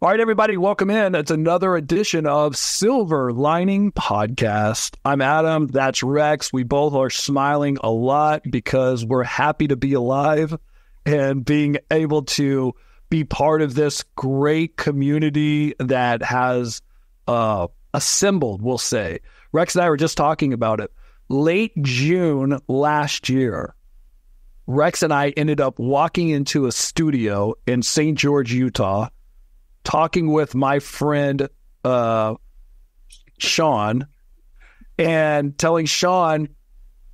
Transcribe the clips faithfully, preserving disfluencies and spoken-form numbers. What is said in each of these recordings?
All right, everybody, welcome in. It's another edition of Silver Lining Podcast. I'm Adam. That's Rex. We both are smiling a lot because we're happy to be alive and being able to be part of this great community that has uh, assembled, we'll say. Rex and I were just talking about it. Late June last year, Rex and I ended up walking into a studio in Saint George, Utah, talking with my friend uh, Sean, and telling Sean,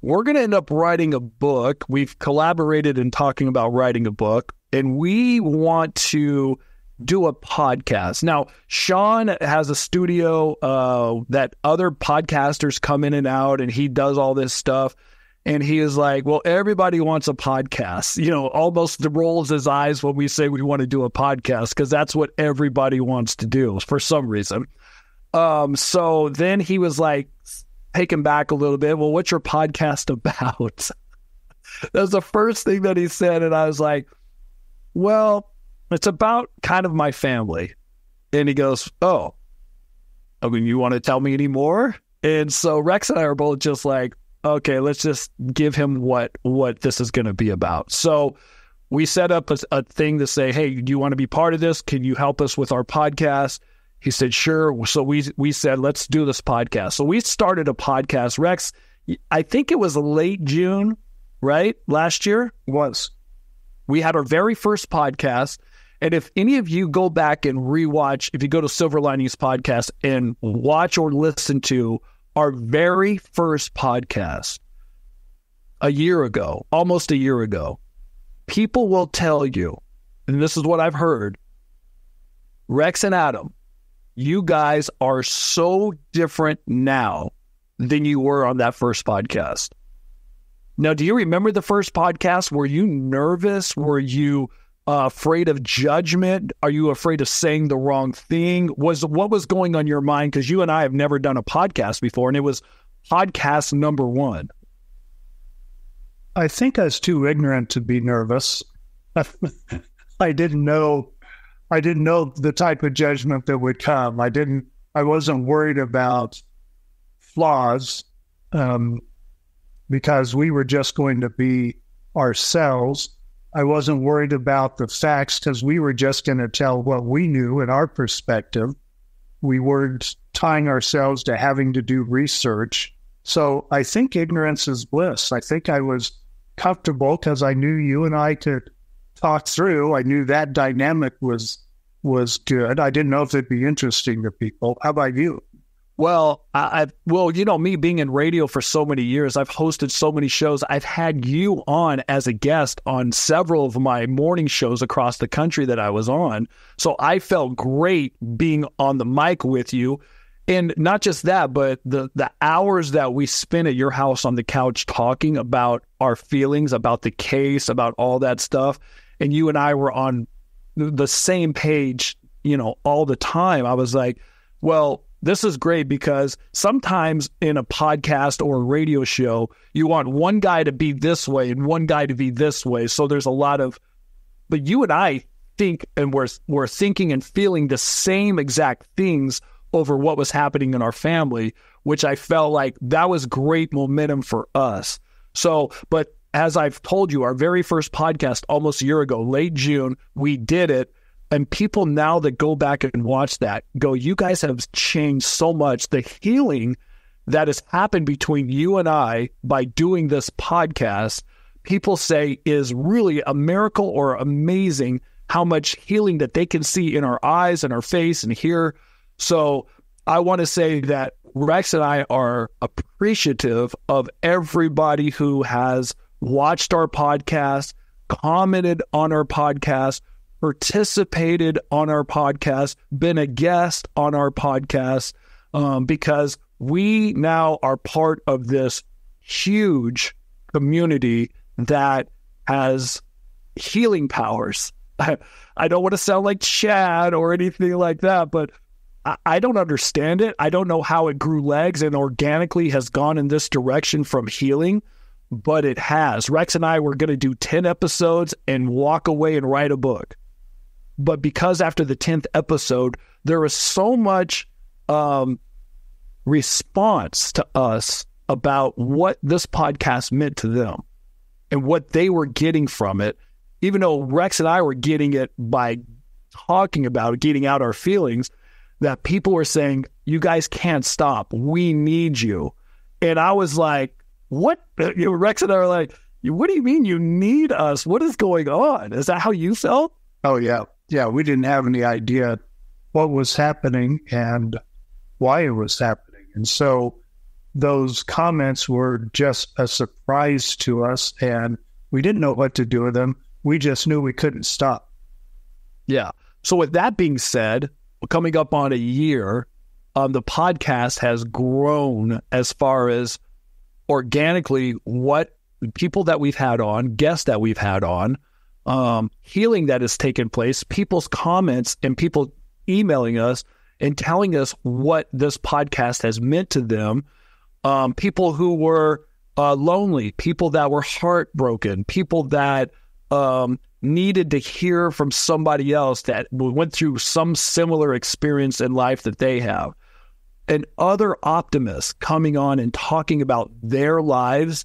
we're going to end up writing a book. We've collaborated in talking about writing a book, and we want to do a podcast. Now, Sean has a studio uh, that other podcasters come in and out, and he does all this stuff. And he is like, well, everybody wants a podcast, you know, almost rolls his eyes when we say we want to do a podcast, because that's what everybody wants to do for some reason. Um, so then he was like, taken back a little bit. Well, what's your podcast about? That's the first thing that he said. And I was like, well, it's about kind of my family. And he goes, oh, I mean, you want to tell me any more? And so Rex and I are both just like, okay, let's just give him what what this is going to be about. So we set up a, a thing to say, hey, do you want to be part of this? Can you help us with our podcast? He said, sure. So we we said, let's do this podcast. So we started a podcast. Rex, I think it was late June, right? Last year? It was. We had our very first podcast. And if any of you go back and rewatch, if you go to Silver Linings Podcast and watch or listen to our very first podcast a year ago, almost a year ago, people will tell you, and this is what I've heard, Rex and Adam, you guys are so different now than you were on that first podcast. Now, do you remember the first podcast? Were you nervous? Were you uh, afraid of judgment? Are you afraid of saying the wrong thing? Was what was going on your mind? Because you and I have never done a podcast before, and it was podcast number one. I think I was too ignorant to be nervous. I didn't know. I didn't know the type of judgment that would come. I didn't. I wasn't worried about flaws um, because we were just going to be ourselves. I wasn't worried about the facts because we were just going to tell what we knew in our perspective. We weren't tying ourselves to having to do research. So I think ignorance is bliss. I think I was comfortable because I knew you and I could talk through. I knew that dynamic was was good. I didn't know if it'd be interesting to people. How about you? Well, I, I've, well, you know, me being in radio for so many years, I've hosted so many shows. I've had you on as a guest on several of my morning shows across the country that I was on. So I felt great being on the mic with you. And not just that, but the, the hours that we spent at your house on the couch talking about our feelings, about the case, about all that stuff. And you and I were on the same page, you know, all the time. I was like, well, this is great because sometimes in a podcast or a radio show, you want one guy to be this way and one guy to be this way. So there's a lot of, but you and I think, and we're, we're thinking and feeling the same exact things over what was happening in our family, which I felt like that was great momentum for us. So, but as I've told you, our very first podcast almost a year ago, late June, we did it. And people now that go back and watch that go, you guys have changed so much. The healing that has happened between you and I by doing this podcast, people say is really a miracle or amazing how much healing that they can see in our eyes and our face and hear. So I want to say that Rex and I are appreciative of everybody who has watched our podcast, commented on our podcast, participated on our podcast, been a guest on our podcast, um, because we now are part of this huge community that has healing powers. I, I don't want to sound like Chad or anything like that, but I, I don't understand it. I don't know how it grew legs and organically has gone in this direction from healing. But it has. Rex and I were going to do ten episodes and walk away and write a book. But because after the tenth episode, there was so much um, response to us about what this podcast meant to them and what they were getting from it, even though Rex and I were getting it by talking about it, getting out our feelings, that people were saying, you guys can't stop. We need you. And I was like, what? Rex and I were like, what do you mean you need us? What is going on? Is that how you felt? Oh, yeah. Yeah, we didn't have any idea what was happening and why it was happening. And so those comments were just a surprise to us, and we didn't know what to do with them. We just knew we couldn't stop. Yeah. So with that being said, coming up on a year, um, the podcast has grown as far as organically what people that we've had on, guests that we've had on, um, healing that has taken place, people's comments and people emailing us and telling us what this podcast has meant to them. Um, people who were uh, lonely, people that were heartbroken, people that um, needed to hear from somebody else that went through some similar experience in life that they have. And other optimists coming on and talking about their lives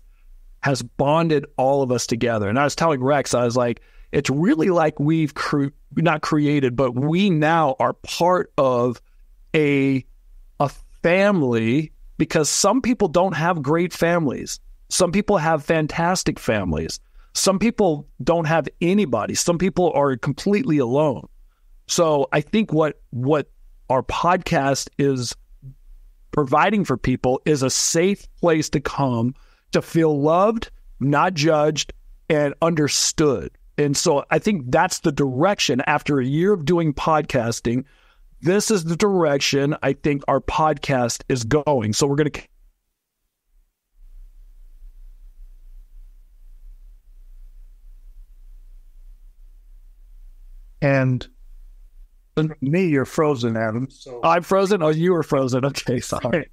has bonded all of us together. And I was telling Rex, I was like, it's really like we've cre- not created, but we now are part of a a family. Because some people don't have great families. Some people have fantastic families. Some people don't have anybody. Some people are completely alone. So I think what what our podcast is providing for people is a safe place to come to feel loved, not judged, and understood. And so I think that's the direction. After a year of doing podcasting, this is the direction I think our podcast is going. So we're going to... And me, you're frozen, Adam. So... I'm frozen? Oh, you were frozen. Okay, sorry.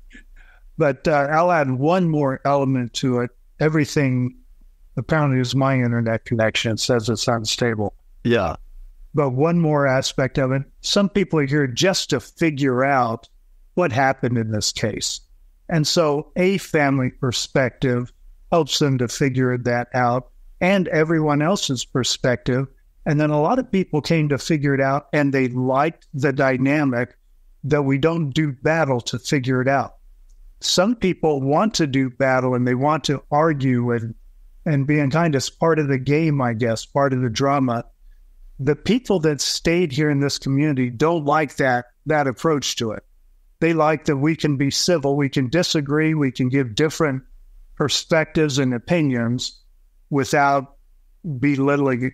But uh, I'll add one more element to it. Everything, apparently, is my internet connection. It says it's unstable. Yeah. But one more aspect of it, some people are here just to figure out what happened in this case. And so a family perspective helps them to figure that out, and everyone else's perspective. And then a lot of people came to figure it out, and they liked the dynamic that we don't do battle to figure it out. Some people want to do battle, and they want to argue and, and be kind of part of the game, I guess, part of the drama. The people that stayed here in this community don't like that that approach to it. They like that we can be civil, we can disagree, we can give different perspectives and opinions without belittling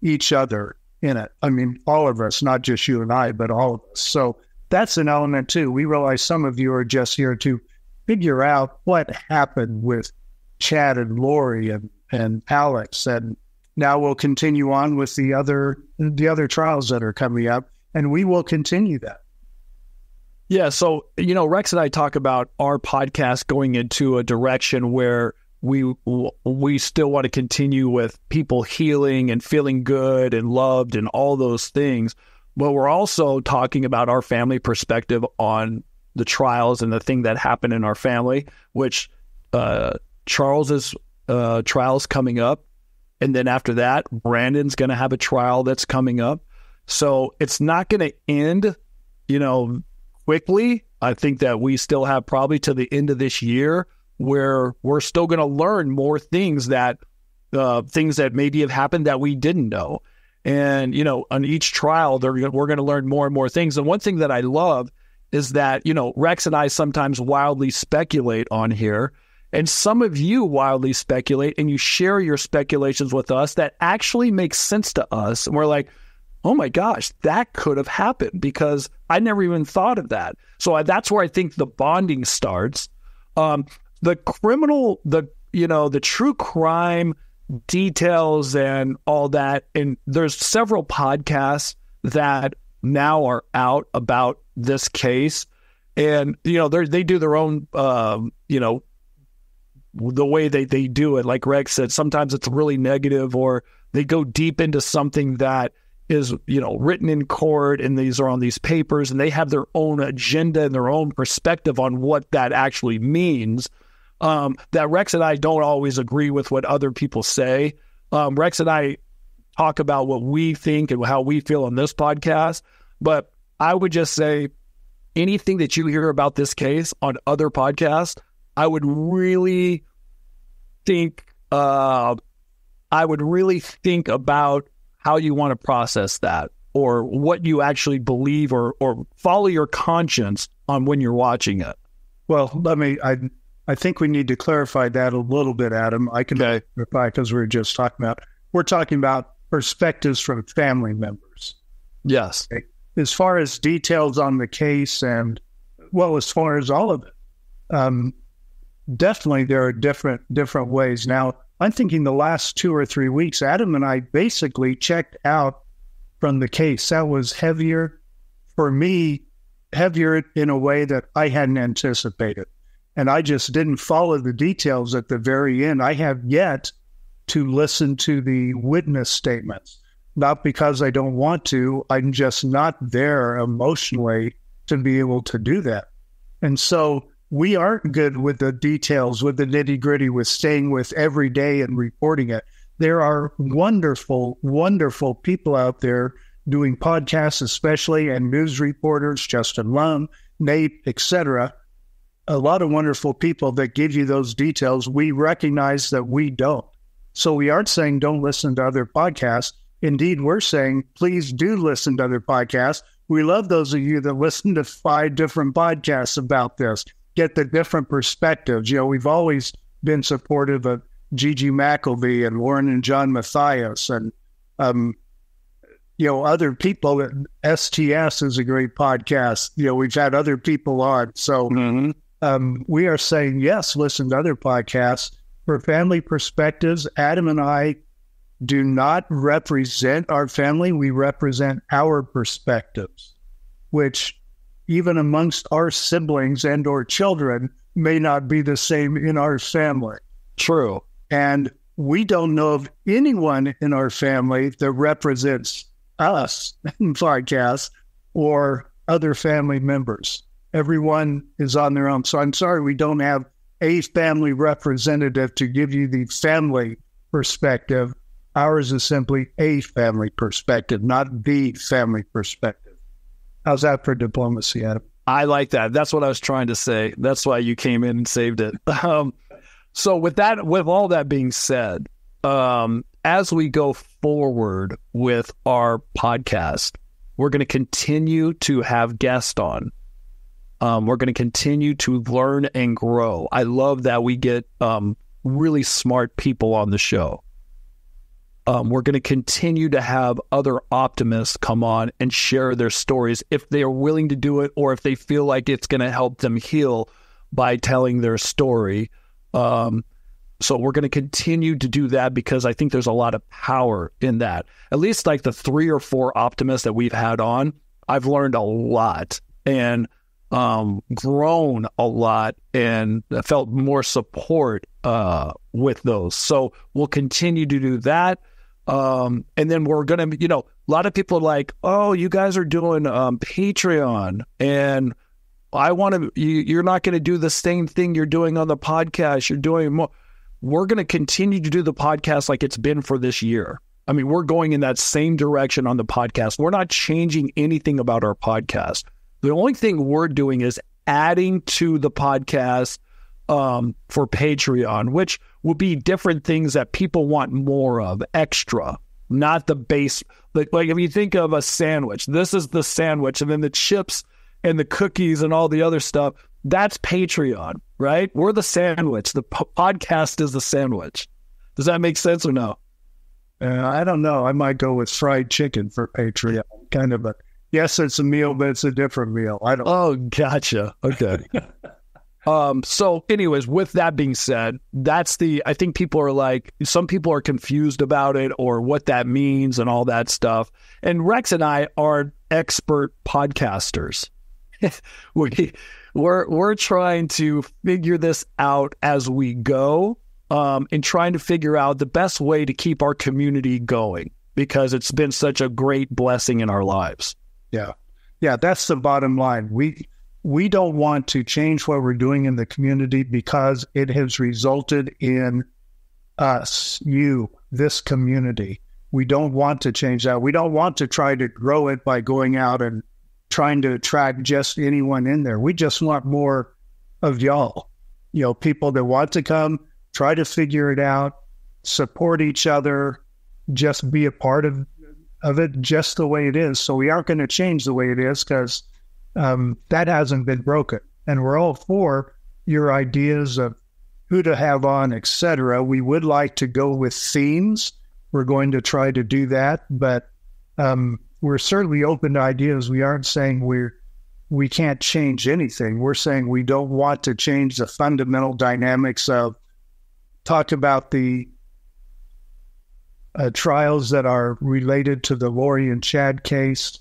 each other in it. I mean, all of us, not just you and I, but all of us. So that's an element too. We realize some of you are just here to figure out what happened with Chad and Lori and, and Alex, and now we'll continue on with the other the other trials that are coming up, and we will continue that. Yeah, so, you know, Rex and I talk about our podcast going into a direction where we we still want to continue with people healing and feeling good and loved and all those things, but we're also talking about our family perspective on the trials and the thing that happened in our family, which uh, Charles's uh, trial's coming up. And then after that, Brandon's going to have a trial that's coming up. So it's not going to end, you know, quickly. I think that we still have probably to the end of this year where we're still going to learn more things that uh, things that maybe have happened that we didn't know. And, you know, on each trial, they're, we're going to learn more and more things. And one thing that I love is that, you know, Rex and I sometimes wildly speculate on here. And some of you wildly speculate, and you share your speculations with us that actually make sense to us. And we're like, oh my gosh, that could have happened because I never even thought of that. So I, that's where I think the bonding starts. Um, the criminal, the, you know, the true crime details and all that. And there's several podcasts that now are out about this case. And, you know, they do their own, um, you know, the way they, they do it, like Rex said, sometimes it's really negative, or they go deep into something that is, you know, written in court, and these are on these papers, and they have their own agenda and their own perspective on what that actually means. Um, that Rex and I don't always agree with what other people say. Um, Rex and I talk about what we think and how we feel on this podcast, but I would just say anything that you hear about this case on other podcasts, I would really think, uh, I would really think about how you want to process that, or what you actually believe, or, or follow your conscience on when you're watching it. Well, let me, I, I think we need to clarify that a little bit, Adam. I can clarify okay. because we were just talking about, we're talking about perspectives from family members. Yes. Okay. As far as details on the case and, well, as far as all of it, um, definitely there are different, different ways. Now, I'm thinking the last two or three weeks, Adam and I basically checked out from the case. That was heavier for me, heavier in a way that I hadn't anticipated. And I just didn't follow the details at the very end. I have yet to listen to the witness statements, not because I don't want to. I'm just not there emotionally to be able to do that. And so we aren't good with the details, with the nitty-gritty, with staying with every day and reporting it. There are wonderful, wonderful people out there doing podcasts especially, and news reporters, Justin Lum, Nate, et cetera, a lot of wonderful people that give you those details. We recognize that we don't. So we aren't saying don't listen to other podcasts. Indeed, we're saying please do listen to other podcasts. We love those of you that listen to five different podcasts about this. Get the different perspectives. You know, we've always been supportive of Gigi McElvey and Warren and John Mathias and, um, you know, other people. S T S is a great podcast. You know, we've had other people on. So, mm-hmm. Um, we are saying, yes, listen to other podcasts for family perspectives. Adam and I do not represent our family. We represent our perspectives, which even amongst our siblings and or children may not be the same in our family. True. And we don't know of anyone in our family that represents us in podcasts or other family members. Everyone is on their own. So I'm sorry we don't have a family representative to give you the family perspective. Ours is simply a family perspective, not the family perspective. How's that for diplomacy, Adam? I like that. That's what I was trying to say. That's why you came in and saved it. Um, so with that, with all that being said, um, as we go forward with our podcast, we're going to continue to have guests on. Um, we're going to continue to learn and grow. I love that we get um, really smart people on the show. Um, we're going to continue to have other optimists come on and share their stories if they are willing to do it, or if they feel like it's going to help them heal by telling their story. Um, so we're going to continue to do that because I think there's a lot of power in that. At least like the three or four optimists that we've had on, I've learned a lot. And Um, grown a lot and felt more support uh, with those. So we'll continue to do that. Um, and then we're going to, you know, a lot of people are like, oh, you guys are doing um, Patreon, and I want to, you, you're not going to do the same thing you're doing on the podcast. You're doing more. We're going to continue to do the podcast like it's been for this year. I mean, we're going in that same direction on the podcast. We're not changing anything about our podcast. The only thing we're doing is adding to the podcast um, for Patreon, which will be different things that people want more of, extra, not the base. Like, like if you think of a sandwich, this is the sandwich, and then the chips and the cookies and all the other stuff, that's Patreon, right? We're the sandwich. The po- podcast is the sandwich. Does that make sense or no? Uh, I don't know. I might go with fried chicken for Patreon, kind of a... Yes, it's a meal, but it's a different meal. I don't. Oh, gotcha. Okay. um. So, anyways, with that being said, that's the. I think people are like, some people are confused about it or what that means and all that stuff. And Rex and I are expert podcasters. we we're we're trying to figure this out as we go, um, and trying to figure out the best way to keep our community going. because it's been such a great blessing in our lives. Yeah. Yeah, that's the bottom line. We we don't want to change what we're doing in the community because it has resulted in us, you, this community. We don't want to change that. We don't want to try to grow it by going out and trying to attract just anyone in there. We just want more of y'all, you know, people that want to come, try to figure it out, support each other, just be a part of of it just the way it is. So we aren't going to change the way it is because um, that hasn't been broken. And we're all for your ideas of who to have on, et cetera. We would like to go with themes. We're going to try to do that, but um, we're certainly open to ideas. We aren't saying we're, we can't change anything. We're saying we don't want to change the fundamental dynamics of talk about the uh, trials that are related to the Lori and Chad case.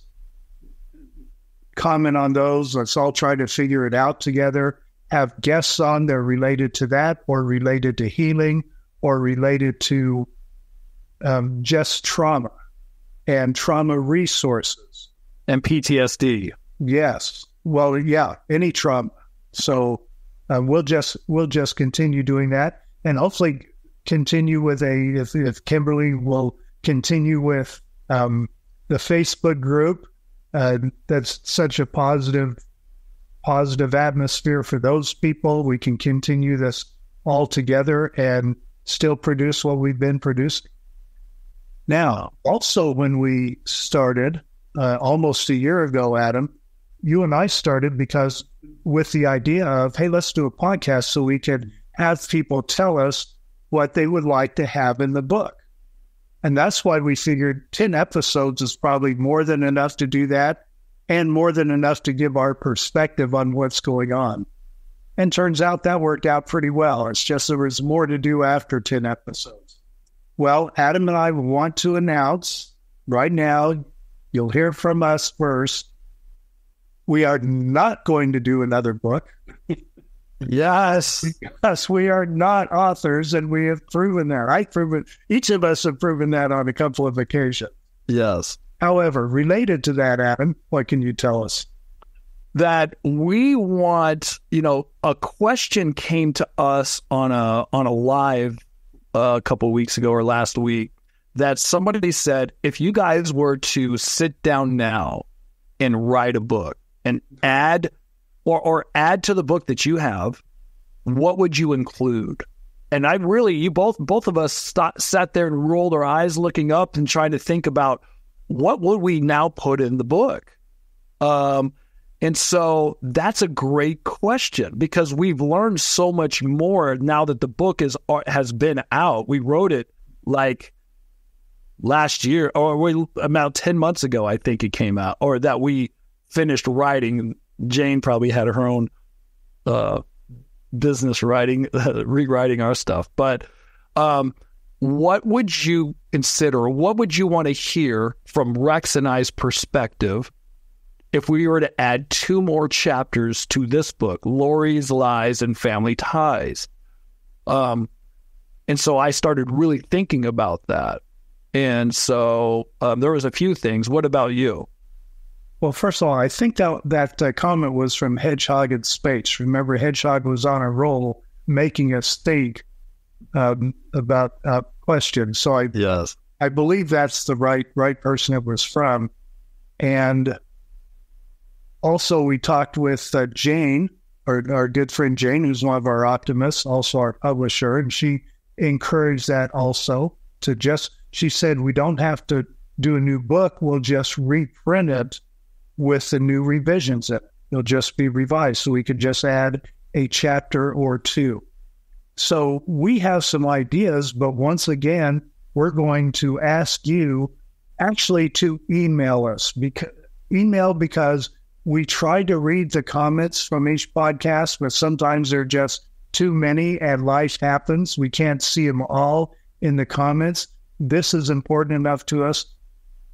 Comment on those. Let's all try to figure it out together. Have guests on that are related to that or related to healing or related to Um, just trauma and trauma resources. And P T S D. Yes. Well, yeah, any trauma. So uh, we'll just we'll just continue doing that and hopefully continue with a, if, if Kimberly will continue with um, the Facebook group, uh, that's such a positive, positive atmosphere for those people. We can continue this all together and still produce what we've been producing. Now, also when we started uh, almost a year ago, Adam, you and I started because with the idea of, hey, let's do a podcast so we could have people tell us what they would like to have in the book. And that's why we figured ten episodes is probably more than enough to do that and more than enough to give our perspective on what's going on. And turns out that worked out pretty well. It's just there was more to do after ten episodes. Well, Adam and I want to announce right now, you'll hear from us first, we are not going to do another book. Yes. Because we are not authors, and we have proven that. I've proven, each of us have proven that on a couple of occasions. Yes. However, related to that, Adam, what can you tell us? That we want, you know, a question came to us on a on a live Uh, a couple of weeks ago or last week, that somebody said, if you guys were to sit down now and write a book and add or, or add to the book that you have, what would you include? And I really, you both, both of us st- sat there and rolled our eyes looking up and trying to think about what would we now put in the book? Um, and so that's a great question because we've learned so much more now that the book is has been out. We wrote it like last year or we, about ten months ago, I think it came out, or that we finished writing. Jane probably had her own uh, business writing, rewriting our stuff. But um, what would you consider? What would you want to hear from Rex and I's perspective if we were to add two more chapters to this book, Lori's Lies and Family Ties? Um, and so I started really thinking about that. And so um, there was a few things. What about you? Well, first of all, I think that that uh, comment was from Hedgehog in Space. Remember, Hedgehog was on a roll making us think um, about uh, questions. So I, yes. I believe that's the right, right person it was from. And also, we talked with uh, Jane, our, our good friend Jane, who's one of our optimists, also our publisher, and she encouraged that also to just, she said, we don't have to do a new book. We'll just reprint it with the new revisions that it'll just be revised. So we could just add a chapter or two. So we have some ideas, but once again, we're going to ask you actually to email us, because email because we try to read the comments from each podcast, but sometimes they're just too many and life happens. We can't see them all in the comments. This is important enough to us.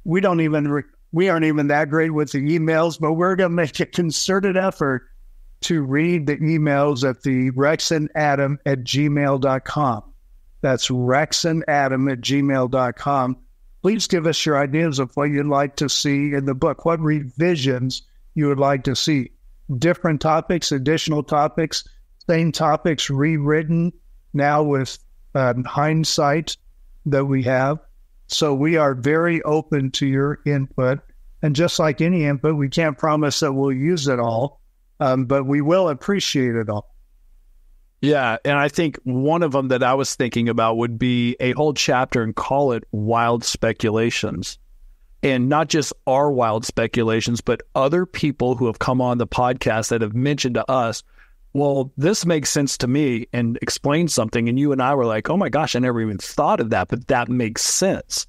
We don't even, re- we aren't even that great with the emails, but we're going to make a concerted effort to read the emails at the rexandadam at gmail dot com. That's rexandadam at gmail dot com. please give us your ideas of what you'd like to see in the book, what revisions you would like to see. Different topics, additional topics, same topics rewritten now with um, hindsight that we have. So we are very open to your input. And just like any input, we can't promise that we'll use it all, um, but we will appreciate it all. Yeah, and I think one of them that I was thinking about would be a whole chapter and call it Wild Speculations. And not just our wild speculations, but other people who have come on the podcast that have mentioned to us, well, this makes sense to me, and explain something. And you and I were like, oh my gosh, I never even thought of that, but that makes sense.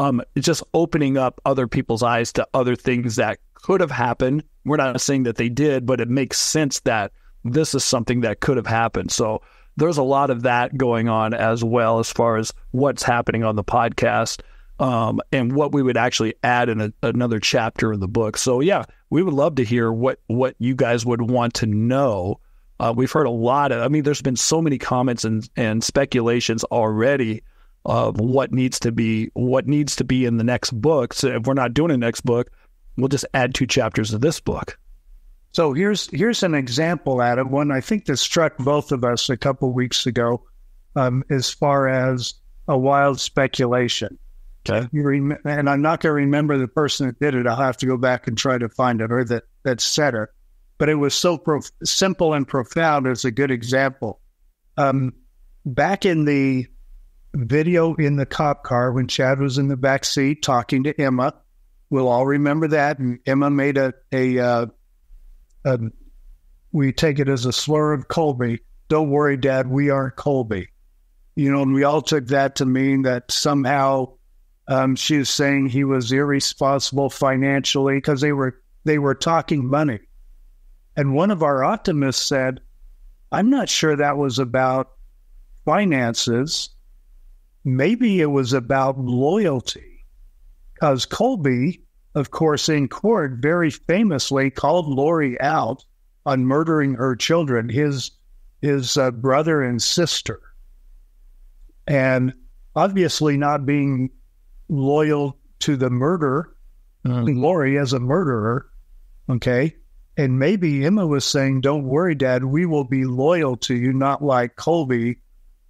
Um, it's just opening up other people's eyes to other things that could have happened. We're not saying that they did, but it makes sense that this is something that could have happened. So there's a lot of that going on as well, as far as what's happening on the podcast. Um, and what we would actually add in a, another chapter in the book. So yeah, we would love to hear what, what you guys would want to know. Uh, we've heard a lot of, I mean, there's been so many comments and, and speculations already of what needs to be, what needs to be in the next book. So if we're not doing a next book, we'll just add two chapters to this book. So here's, here's an example out of one, I think that struck both of us a couple weeks ago, um, as far as a wild speculation. Okay. You rem- and I'm not going to remember the person that did it. I'll have to go back and try to find it, or that, that said it. But it was so prof- simple and profound as a good example. Um, back in the video in the cop car when Chad was in the back seat talking to Emma, we'll all remember that. And Emma made a, a, uh, a we take it as a slur of Colby. Don't worry, Dad, we aren't Colby. You know, and we all took that to mean that somehow... Um, she was saying he was irresponsible financially because they were they were talking money. And one of our optimists said, I'm not sure that was about finances. Maybe it was about loyalty. Because Colby, of course, in court, very famously called Lori out on murdering her children, his, his uh, brother and sister. And obviously not being... loyal to the murder, mm-hmm. Lori as a murderer, okay? And maybe Emma was saying, don't worry, Dad, we will be loyal to you, not like Colby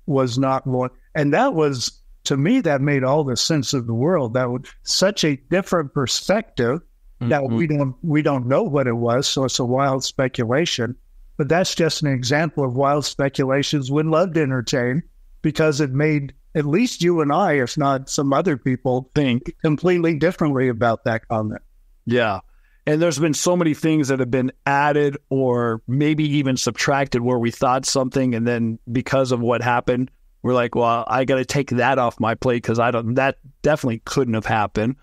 was not loyal. And that was, to me, that made all the sense of the world. That was such a different perspective. Mm-hmm. Now, we don't, we don't know what it was, so it's a wild speculation. But that's just an example of wild speculations we'd love to entertain, because it made... at least you and I, if not some other people, think completely differently about that comment. Yeah. And there's been so many things that have been added or maybe even subtracted where we thought something. And then because of what happened, we're like, well, I got to take that off my plate because I don't, that definitely couldn't have happened.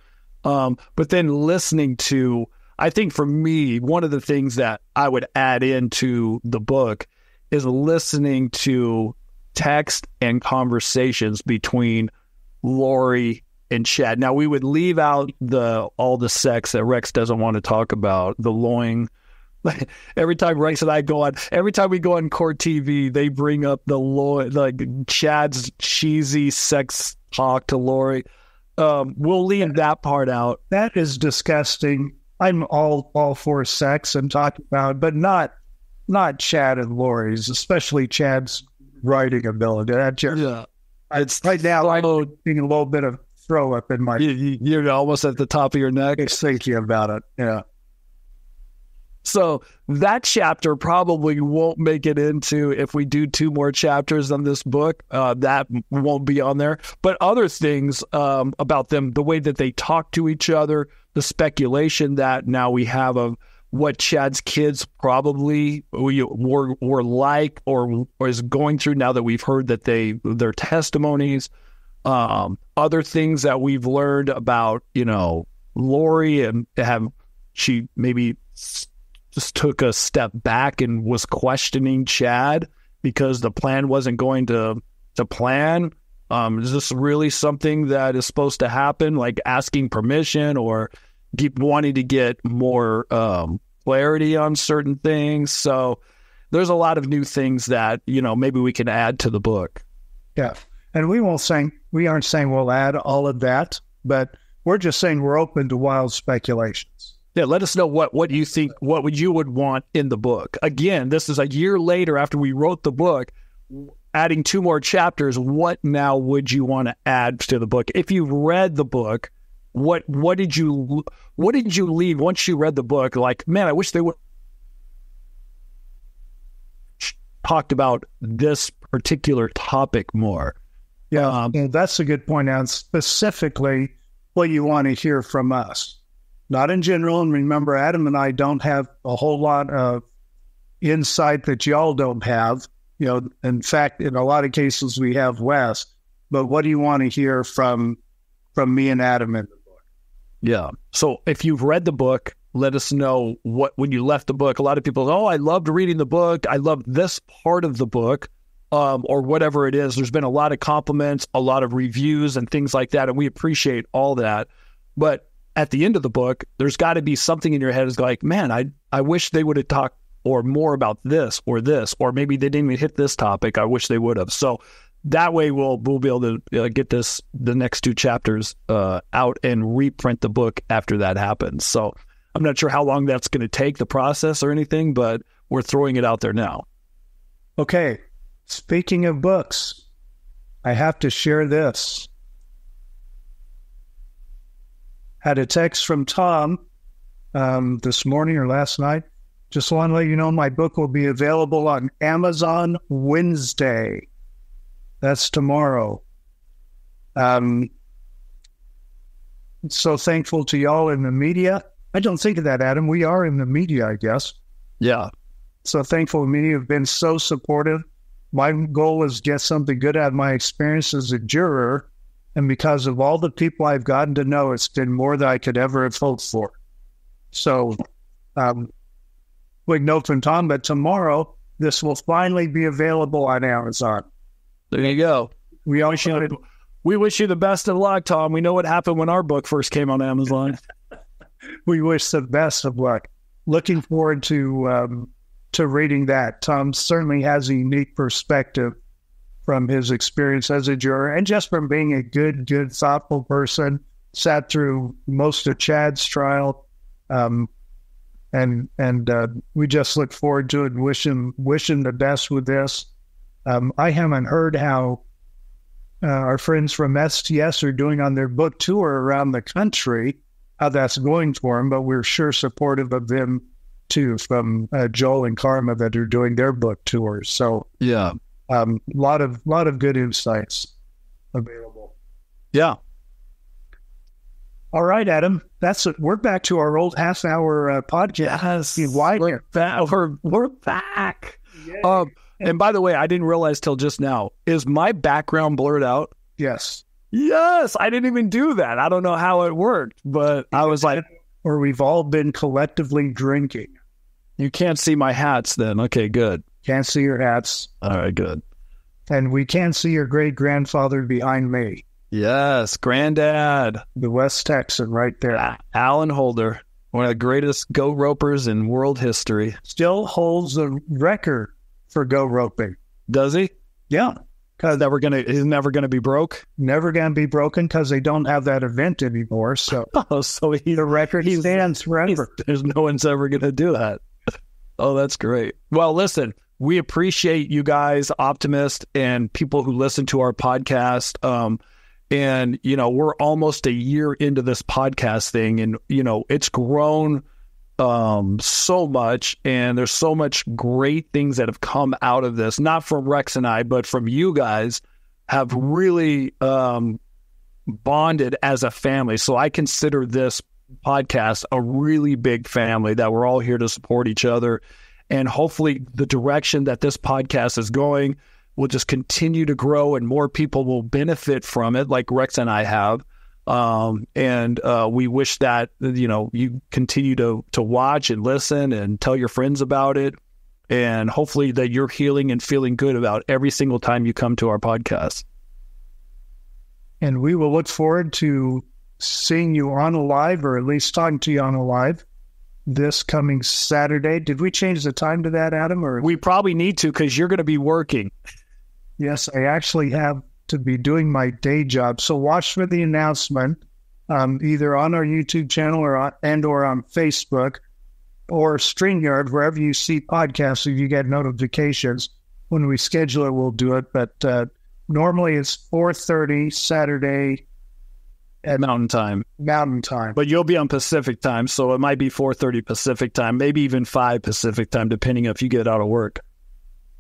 Um, but then listening to, I think for me, one of the things that I would add into the book is listening to text and conversations between Lori and Chad. Now, we would leave out the all the sex that Rex doesn't want to talk about, the loin. Every time Rex and I go on, every time we go on Court T V, they bring up the loin, like Chad's cheesy sex talk to Lori. Um, we'll leave that part out. That is disgusting. I'm all all for sex and talking about, but not not Chad and Lori's, especially Chad's writing ability. I just, yeah, it's right now. I'm getting a little bit of throw up in my. You, you're almost at the top of your neck. It's thinking about it. Yeah. So that chapter probably won't make it into, if we do two more chapters on this book. Uh, that won't be on there. But other things um, about them, the way that they talk to each other, the speculation that now we have of what Chad's kids probably were were like, or, or is going through now that we've heard that they their testimonies, um, other things that we've learned about, you know, Lori, and have she maybe just took a step back and was questioning Chad because the plan wasn't going to to plan. Um, is this really something that is supposed to happen? Like asking permission, or keep wanting to get more um, clarity on certain things. So there's a lot of new things that, you know, maybe we can add to the book. Yeah. And we won't say, we aren't saying we'll add all of that. but we're just saying we're open to wild speculations. Yeah, let us know what, what you think, what would you would want in the book. Again, this is a year later after we wrote the book, adding two more chapters. What now would you want to add to the book? If you've read the book, what what did you what did you leave once you read the book? Like, man, I wish they would talked about this particular topic more. Yeah, um, yeah, that's a good point. And specifically, what you want to hear from us. Not in general, and remember, Adam and I don't have a whole lot of insight that y'all don't have. You know, in fact, in a lot of cases, we have less. But what do you want to hear from from me and Adam in the book? Yeah. So if you've read the book, let us know what when you left the book. A lot of people, oh, I loved reading the book. I loved this part of the book, um, or whatever it is. There's been a lot of compliments, a lot of reviews, and things like that, and we appreciate all that. But at the end of the book, there's got to be something in your head is like, man, I I wish they would have talked or more about this or this, or maybe they didn't even hit this topic. I wish they would have. So that way we'll we'll be able to uh, get this the next two chapters uh, out and reprint the book after that happens. So I'm not sure how long that's going to take, the process or anything, but we're throwing it out there now. Okay. Speaking of books, I have to share this. Had a text from Tom um, this morning or last night. Just want to let you know my book will be available on Amazon Wednesday. That's tomorrow. Um, so thankful to y'all in the media. I don't think of that, Adam. We are in the media, I guess. Yeah. So thankful to me. You've been so supportive. My goal is to get something good out of my experience as a juror. And because of all the people I've gotten to know, it's been more than I could ever have hoped for. So, um, quick note from Tom, but tomorrow, this will finally be available on Amazon. There you go. We, wish you, it, we wish you the best of luck, Tom. We know what happened when our book first came on Amazon. We wish the best of luck. Looking forward to um, to reading that. Tom certainly has a unique perspective from his experience as a juror, and just from being a good, good, thoughtful person, sat through most of Chad's trial, um, and and uh, we just look forward to it. And wish him, wish him the best with this. Um, I haven't heard how uh, our friends from S T S are doing on their book tour around the country, how that's going for them, but we're sure supportive of them too. From uh, Joel and Karma that are doing their book tours. So yeah. A um, lot of lot of good insights available. Yeah. All right, Adam. That's it. We're back to our old half hour uh, podcast. Yes, we're, ba- we're, we're back. Um, and by the way, I didn't realize till just now. Is my background blurred out? Yes. Yes. I didn't even do that. I don't know how it worked, but I was like, or we've all been collectively drinking. You can't see my hats then. Okay, good. Can't see your hats. All right, good. And we can see your great-grandfather behind me. Yes, granddad. The West Texan right there. Alan Holder, one of the greatest go ropers in world history. Still holds the record for go roping. Does he? Yeah. Cause that we're gonna, he's never going to be broke? Never going to be broken because they don't have that event anymore. So, oh, so he, the record he stands forever. There's no one's ever going to do that. Oh, that's great. Well, listen. We appreciate you guys, optimists, and people who listen to our podcast. Um, and, you know, we're almost a year into this podcast thing. And, you know, it's grown um, so much. And there's so much great things that have come out of this, not from Rex and I, but from you guys have really um, bonded as a family. So I consider this podcast a really big family that we're all here to support each other. And hopefully the direction that this podcast is going will just continue to grow and more people will benefit from it like Rex and I have. Um, and uh, we wish that, you know, you continue to to watch and listen and tell your friends about it. And hopefully that you're healing and feeling good about every single time you come to our podcast. And we will look forward to seeing you on a live, or at least talking to you on a live. This coming Saturday. Did we change the time to that, Adam? Or we probably need to, because you're going to be working. Yes, I actually have to be doing my day job. So watch for the announcement um, either on our YouTube channel or on, and or on Facebook or StreamYard, wherever you see podcasts, so you get notifications. When we schedule it, we'll do it. But uh, normally it's four thirty Saturday at Mountain Time. Mountain Time. But you'll be on Pacific Time, so it might be four thirty Pacific Time, maybe even five Pacific Time, depending if you get out of work.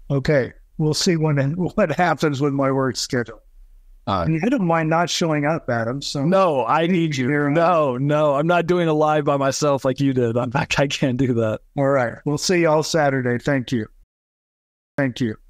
Okay. We'll see when what happens with my work schedule. Uh, you don't mind not showing up, Adam. So no, I need you. No, no, I'm not doing a live by myself like you did. I'm not, I can't do that. All right. We'll see you all Saturday. Thank you. Thank you.